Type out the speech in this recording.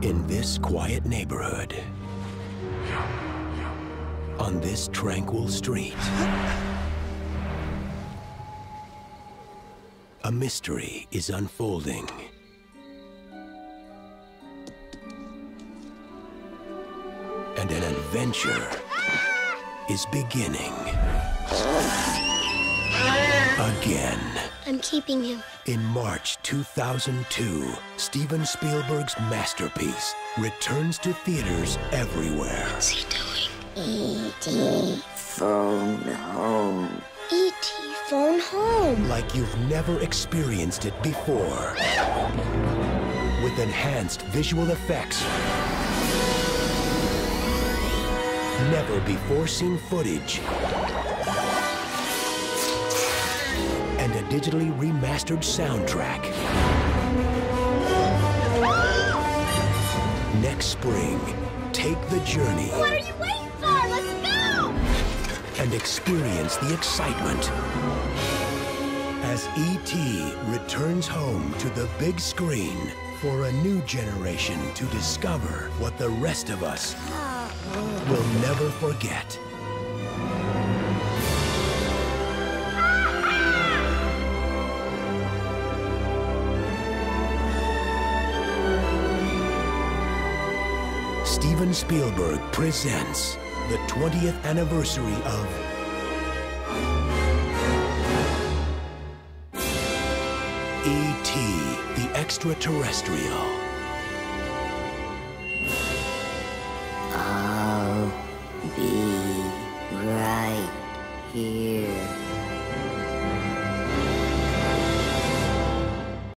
In this quiet neighborhood, on this tranquil street, a mystery is unfolding. And an adventure is beginning again. I'm keeping him. In March 2002, Steven Spielberg's masterpiece returns to theaters everywhere. What's he doing? E.T. phone home. E.T. phone home. Like you've never experienced it before. With enhanced visual effects. Never before seen footage. And a digitally remastered soundtrack. Next spring, take the journey. What are you waiting for? Let's go! And experience the excitement as E.T. returns home to the big screen for a new generation to discover what the rest of us will never forget. Steven Spielberg presents the 20th anniversary of E.T. the Extra-Terrestrial.